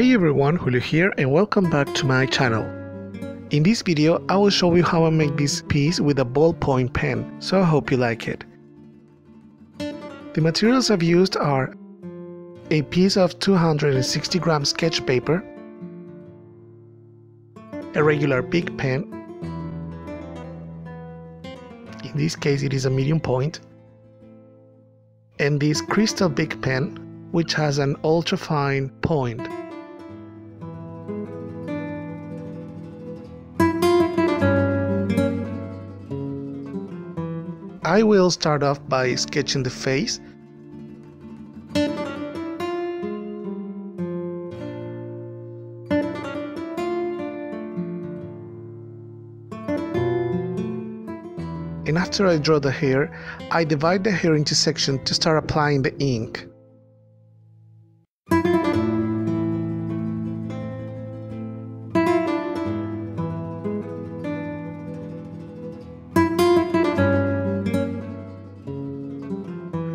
Hey everyone, Julio here and welcome back to my channel. In this video I will show you how I make this piece with a ballpoint pen, so I hope you like it. The materials I've used are a piece of 260 gram sketch paper, a regular big pen, in this case it is a medium point, and this crystal big pen which has an ultra fine point. I will start off by sketching the face. And after I draw the hair, I divide the hair into sections to start applying the ink.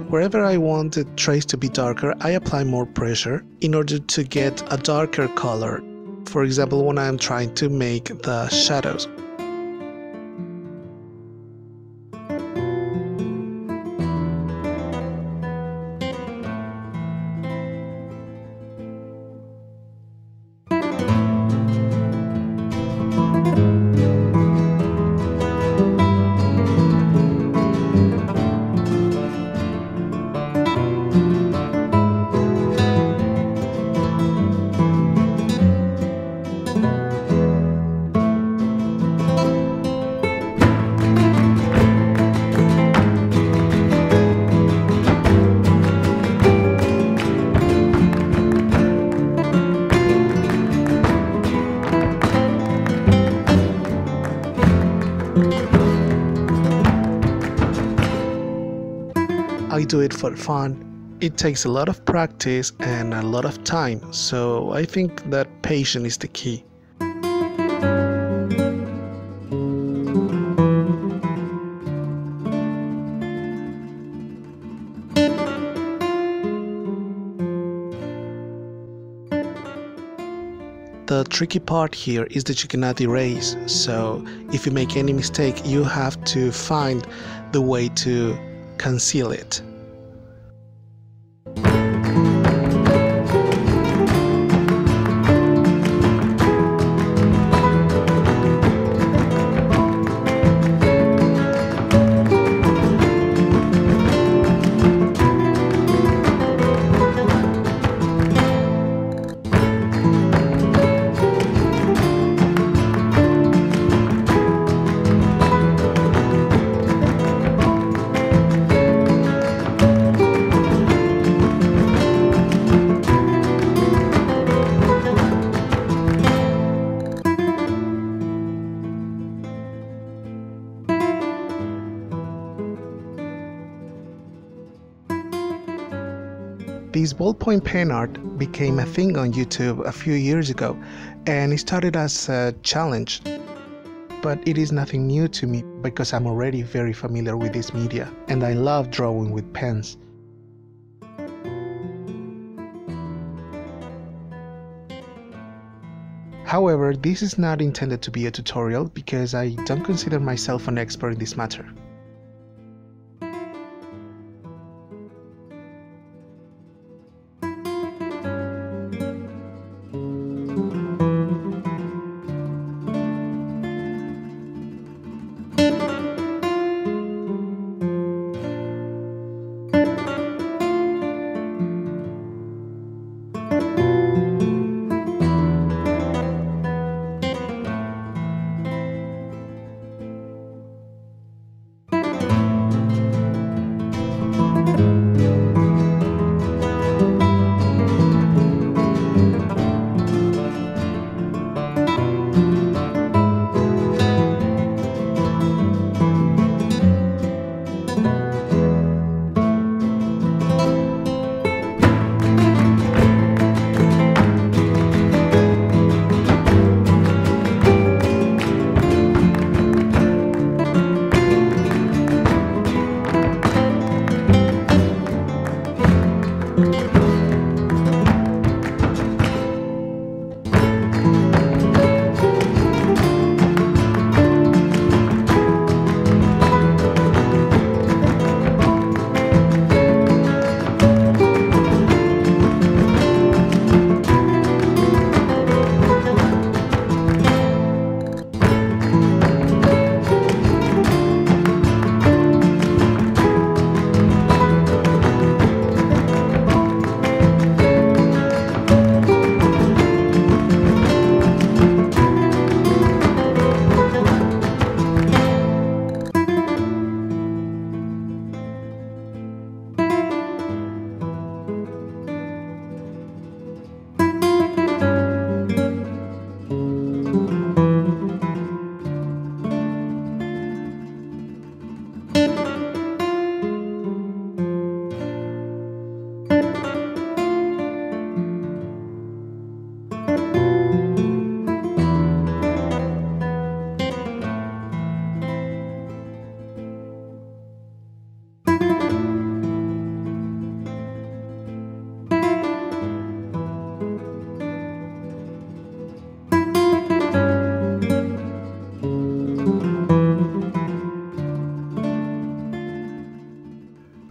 Wherever I want the trace to be darker, I apply more pressure in order to get a darker color. For example, when I am trying to make the shadows. I do it for fun. It takes a lot of practice and a lot of time, so I think that patience is the key. The tricky part here is that you cannot erase, so if you make any mistake you have to find the way to conceal it. This ballpoint pen art became a thing on YouTube a few years ago, and it started as a challenge. But it is nothing new to me because I'm already very familiar with this media, and I love drawing with pens. However, this is not intended to be a tutorial because I don't consider myself an expert in this matter.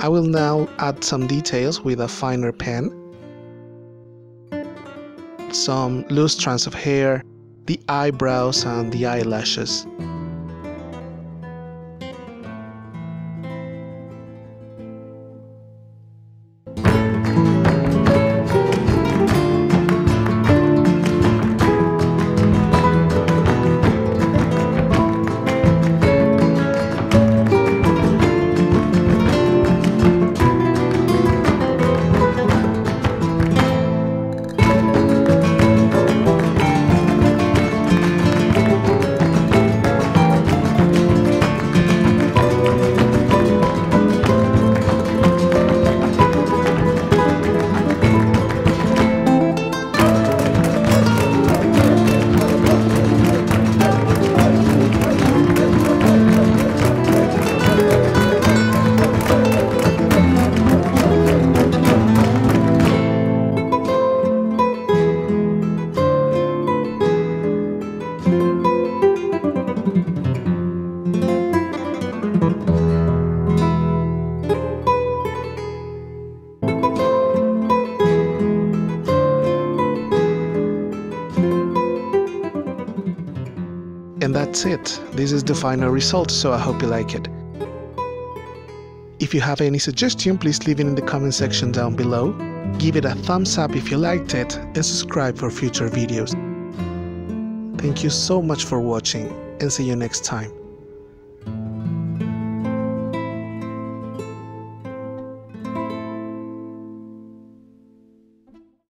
I will now add some details with a finer pen, some loose strands of hair, the eyebrows and the eyelashes. And that's it. This is the final result, so I hope you like it. If you have any suggestion, please leave it in the comment section down below. Give it a thumbs up if you liked it and subscribe for future videos. Thank you so much for watching and see you next time.